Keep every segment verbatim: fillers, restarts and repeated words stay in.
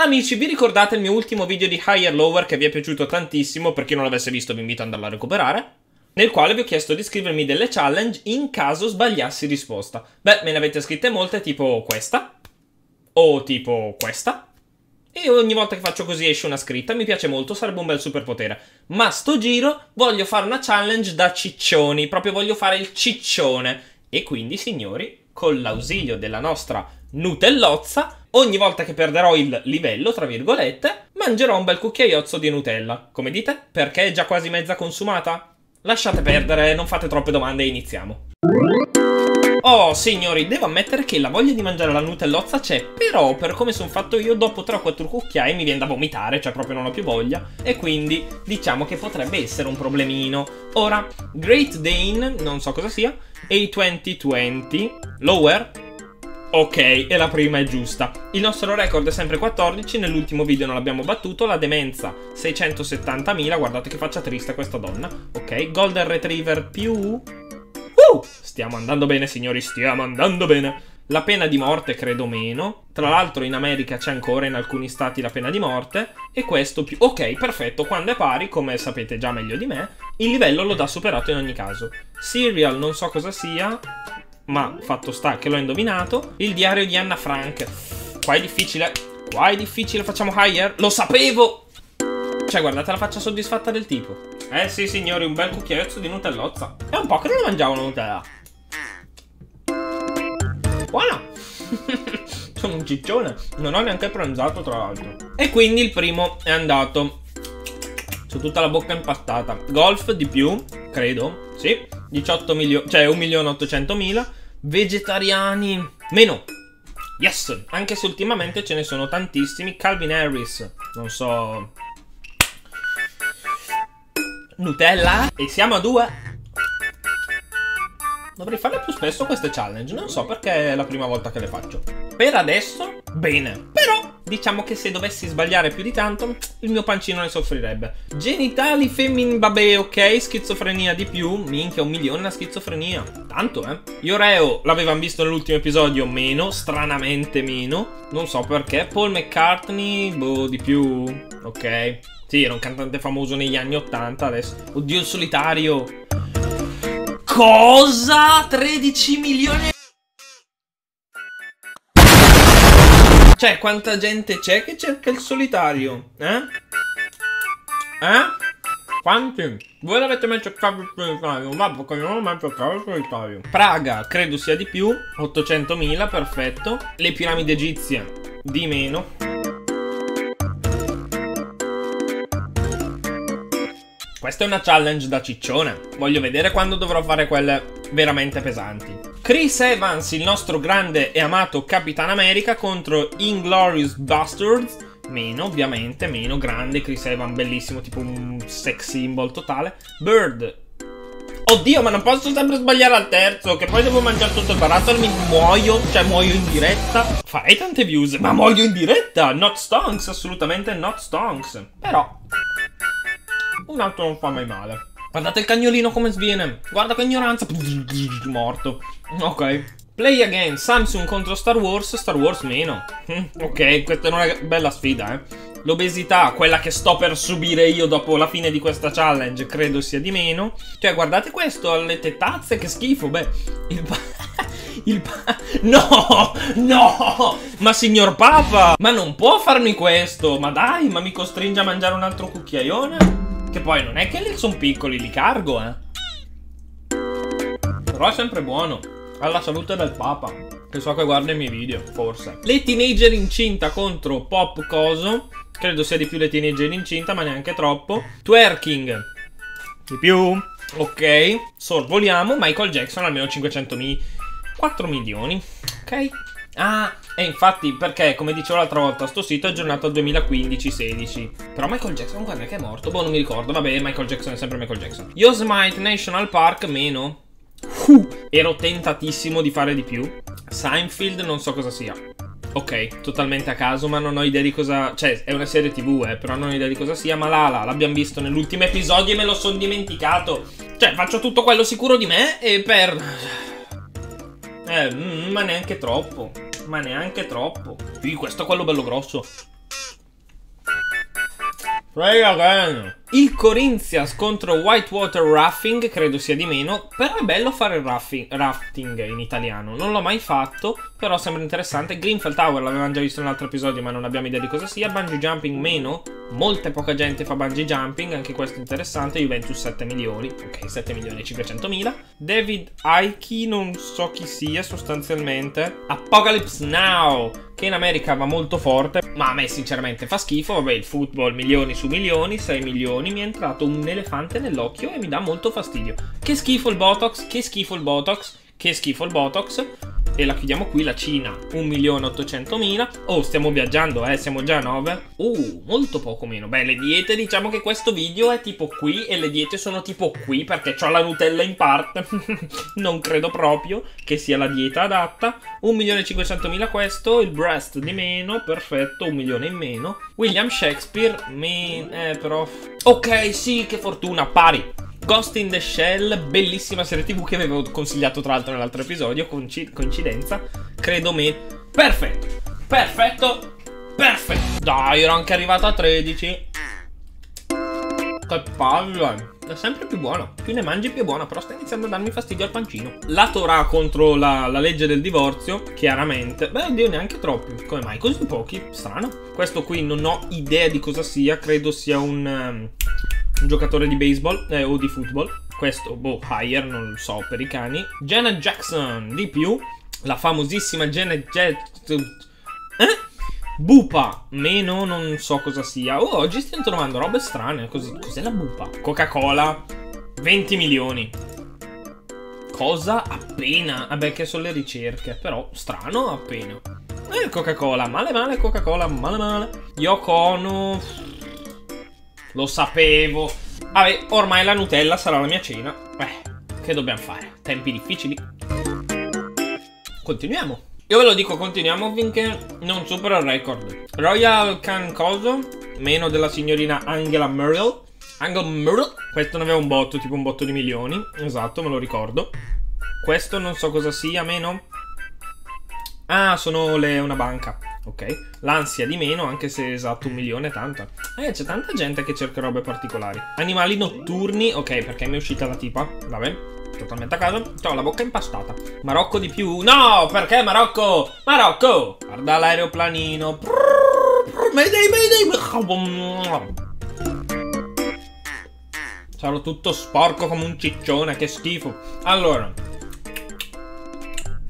Amici, vi ricordate il mio ultimo video di Higher Lower che vi è piaciuto tantissimo? Per chi non l'avesse visto vi invito ad andarlo a recuperare, nel quale vi ho chiesto di scrivermi delle challenge in caso sbagliassi risposta. Beh, me ne avete scritte molte, tipo questa, o tipo questa, e ogni volta che faccio così esce una scritta, mi piace molto, sarebbe un bel superpotere. Ma sto giro voglio fare una challenge da ciccioni, proprio voglio fare il ciccione. E quindi, signori, con l'ausilio della nostra Nutellozza, ogni volta che perderò il livello, tra virgolette, mangerò un bel cucchiaiozzo di Nutella. Come dite? Perché è già quasi mezza consumata? Lasciate perdere, non fate troppe domande e iniziamo. Oh, signori, devo ammettere che la voglia di mangiare la Nutellozza c'è, però per come sono fatto io dopo tre o quattro cucchiai mi viene da vomitare, cioè proprio non ho più voglia, e quindi diciamo che potrebbe essere un problemino. Ora, Great Dane, non so cosa sia, e duemilaventi, Lower... Ok, e la prima è giusta. Il nostro record è sempre quattordici, nell'ultimo video non l'abbiamo battuto, la demenza seicentosettantamila, guardate che faccia triste questa donna. Ok, Golden Retriever più... Uh! Stiamo andando bene, signori, stiamo andando bene. La pena di morte credo meno. Tra l'altro in America c'è ancora in alcuni stati la pena di morte. E questo più... Ok, perfetto, quando è pari, come sapete già meglio di me, il livello l'ho da superato in ogni caso. Serial non so cosa sia... ma fatto sta che l'ho indovinato. Il diario di Anna Frank. Qua è difficile. Qua è difficile. Facciamo higher. Lo sapevo. Cioè guardate la faccia soddisfatta del tipo. Eh sì, signori, un bel cucchiaiozzo di Nutellozza. È un po' che non mangiavo una Nutella. Buona. Sono un ciccione. Non ho neanche pranzato, tra l'altro. E quindi il primo è andato. C'ho tutta la bocca impattata. Golf di più, credo. Sì, diciotto milioni, cioè un milione ottocentomila. Vegetariani meno. Yes. Anche se ultimamente ce ne sono tantissimi. Calvin Harris, non so. Nutella. E siamo a due. Dovrei farle più spesso queste challenge. Non so perché è la prima volta che le faccio. Per adesso, bene. Però diciamo che se dovessi sbagliare più di tanto, il mio pancino ne soffrirebbe. Genitali femmin... vabbè, ok. Schizofrenia di più. Minchia, un milione la schizofrenia. Tanto, eh. Yoreo, l'avevamo visto nell'ultimo episodio, meno. Stranamente meno. Non so perché. Paul McCartney, boh, di più. Ok. Sì, era un cantante famoso negli anni ottanta, adesso. Oddio, il solitario. Cosa? tredici milioni... Cioè, quanta gente c'è che cerca il solitario? Eh? Eh? Quanti? Voi l'avete mai cercato il solitario? Ma perché non ho mai cercato il solitario? Praga, credo sia di più. ottocentomila, perfetto. Le piramidi egizie, di meno. Questa è una challenge da ciccione. Voglio vedere quando dovrò fare quelle veramente pesanti. Chris Evans, il nostro grande e amato Capitan America, contro Inglorious Bastards. Meno, ovviamente, meno. Grande Chris Evans, bellissimo, tipo un sex symbol totale. Bird. Oddio, ma non posso sempre sbagliare al terzo, che poi devo mangiare tutto il barattolo, mi muoio, cioè muoio in diretta. Farei tante views, ma muoio in diretta. Not stonks, assolutamente not stonks. Però un altro non fa mai male. Guardate il cagnolino come sviene. Guarda che ignoranza. Morto. Ok. Play again. Samsung contro Star Wars. Star Wars meno. Ok, questa non è una bella sfida, eh. L'obesità, quella che sto per subire io dopo la fine di questa challenge, credo sia di meno. Cioè, guardate questo, le tetazze, che schifo. Beh, il pa... il pa... No! No! Ma signor Papa! Ma non può farmi questo! Ma dai, ma mi costringe a mangiare un altro cucchiaione? Che poi non è che li sono piccoli, li cargo, eh. Però è sempre buono. Alla salute del Papa, che so che guarda i miei video, forse. Le teenager incinta contro Pop Coso. Credo sia di più le teenager incinta, ma neanche troppo. Twerking di più. Ok. Sorvoliamo. Michael Jackson almeno cinquecentomila. quattro milioni. Ok. Ah, e infatti perché, come dicevo l'altra volta, sto sito è aggiornato al duemilaquindici sedici. Però Michael Jackson quando è che è morto? Boh, non mi ricordo, vabbè, Michael Jackson è sempre Michael Jackson. Yosemite National Park, meno. uh, Ero tentatissimo di fare di più. Seinfeld, non so cosa sia. Ok, totalmente a caso, ma non ho idea di cosa... Cioè, è una serie tv, eh, però non ho idea di cosa sia. Malala, l'abbiamo visto nell'ultimo episodio e me lo sono dimenticato. Cioè, faccio tutto quello sicuro di me e per... Eh, mm, ma neanche troppo. Ma neanche troppo. Sì, questo è quello bello grosso. Il Corinthians contro Whitewater Rafting, credo sia di meno, però è bello fare il rafting in italiano, non l'ho mai fatto, però sembra interessante. Greenfield Tower l'avevamo già visto in un altro episodio ma non abbiamo idea di cosa sia. Bungee Jumping meno, molta poca gente fa Bungee Jumping, anche questo è interessante. Juventus sette milioni, ok, sette milioni e cinquecentomila. David Icke, non so chi sia sostanzialmente. Apocalypse Now, che in America va molto forte, ma a me sinceramente fa schifo. Vabbè, il football, milioni su milioni, sei milioni. Mi è entrato un elefante nell'occhio e mi dà molto fastidio. Che schifo il botox, che schifo il botox, che schifo il botox. E la chiudiamo qui, la Cina, un milione e ottocentomila. Oh, stiamo viaggiando, eh, siamo già a nove. Uh, molto poco meno. Beh, le diete, diciamo che questo video è tipo qui e le diete sono tipo qui perché c'ho la Nutella in parte. Non credo proprio che sia la dieta adatta. un milione e cinquecentomila questo, il breast di meno, perfetto, un milione in meno. William Shakespeare, me... eh, però... ok, sì, che fortuna, pari. Ghost in the Shell, bellissima serie tv che avevo consigliato tra l'altro nell'altro episodio, coincidenza, credo me. Perfetto, perfetto, perfetto. Dai, ero anche arrivato a tredici. Che palle. È sempre più buona, più ne mangi più buona, però sta iniziando a darmi fastidio al pancino. La Torah contro la, la legge del divorzio, chiaramente. Beh, oddio, neanche troppi. Come mai? Così pochi? Strano. Questo qui non ho idea di cosa sia, credo sia un... Um, un giocatore di baseball eh, o di football. Questo, boh, higher, non lo so, per i cani. Janet Jackson, di più. La famosissima Janet Jackson. Eh? Bupa, meno, non so cosa sia. Oh, oggi stiamo trovando robe strane. Cos'è la Bupa? Coca-Cola, venti milioni. Cosa? Appena. Vabbè, che sono le ricerche, però strano, appena. Eh, Coca-Cola, male male, Coca-Cola, male male. Yoko Ono... lo sapevo. Vabbè, ormai la Nutella sarà la mia cena. Eh, che dobbiamo fare? Tempi difficili. Continuiamo. Io ve lo dico, continuiamo finché non supero il record. Royal Can Coso, meno della signorina Angela Murrell. Angela Murrell. Questo ne aveva un botto, tipo un botto di milioni. Esatto, me lo ricordo. Questo non so cosa sia, meno. Ah, sono le, una banca. Ok, l'ansia di meno, anche se esatto, un milione è tanta. Eh, c'è tanta gente che cerca robe particolari. Animali notturni, ok, perché mi è uscita la tipa. Vabbè, totalmente a caso. Ho la bocca impastata. Marocco di più. No, perché Marocco? Marocco! Guarda l'aeroplanino. Mayday, mayday. Sarò tutto sporco come un ciccione, che schifo. Allora...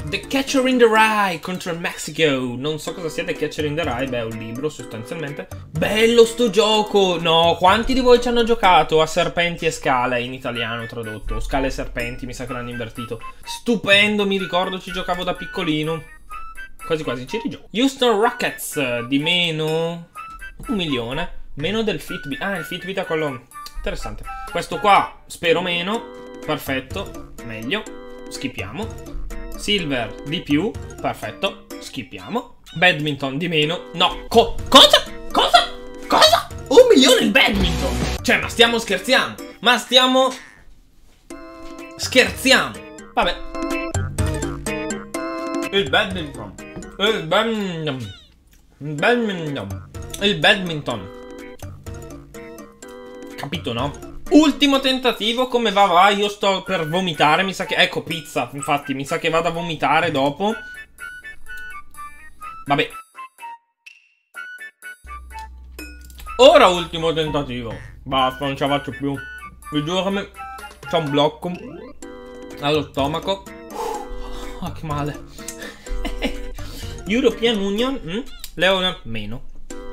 The Catcher in the Rye contro il Mexico. Non so cosa sia The Catcher in the Rye. Beh, è un libro sostanzialmente. Bello sto gioco. No, quanti di voi ci hanno giocato a Serpenti e Scale, in italiano tradotto, Scale e Serpenti, mi sa che l'hanno invertito. Stupendo, mi ricordo ci giocavo da piccolino. Quasi quasi ci rigioco. Houston Rockets, di meno un milione, meno del Fitbit. Ah, il Fitbit è quello interessante. Questo qua spero meno. Perfetto, meglio. Schippiamo. Silver di più, perfetto, schippiamo. Badminton di meno, no, co cosa? Cosa? Cosa? Un milione il badminton! Cioè, ma stiamo scherzando, ma stiamo scherziamo. Vabbè. Il badminton, il badminton, il badminton, il badminton. Capito, no? Ultimo tentativo, come va va? Io sto per vomitare, mi sa che... ecco, pizza, infatti, mi sa che vado a vomitare dopo. Vabbè. Ora ultimo tentativo. Basta, non ce la faccio più. Vi giuro che mi... c'è un blocco allo stomaco. Ah, che male. European Union, mm? Leone, meno.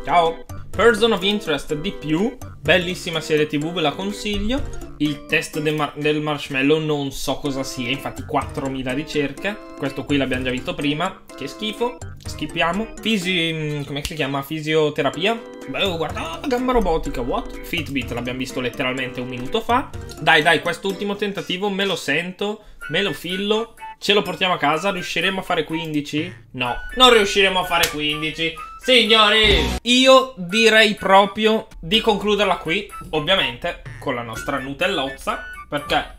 Ciao. Person of Interest di più, bellissima serie tv, ve la consiglio. Il test del, mar del marshmallow non so cosa sia, infatti quattromila ricerche. Questo qui l'abbiamo già visto prima, che schifo, schippiamo. Fisi... come si chiama? Fisioterapia? Beh, oh, guarda la gamba robotica, what? Fitbit l'abbiamo visto letteralmente un minuto fa. Dai, dai, quest'ultimo tentativo me lo sento, me lo fillo. Ce lo portiamo a casa, riusciremo a fare quindici? No, non riusciremo a fare quindici. Signori, io direi proprio di concluderla qui, ovviamente, con la nostra Nutellozza, perché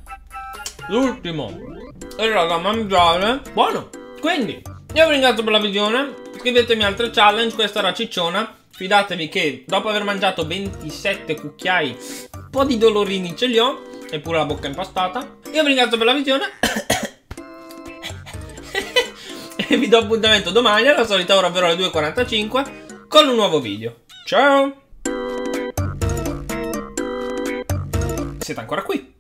l'ultimo era da mangiare. Buono! Quindi, io vi ringrazio per la visione, scrivetemi altre challenge, questa era cicciona, Fidatevi che dopo aver mangiato ventisette cucchiai, un po' di dolorini ce li ho, eppure la bocca è impastata. Io vi ringrazio per la visione e vi do appuntamento domani alla solita ora, ovvero alle due e quarantacinque, con un nuovo video. Ciao! Siete ancora qui?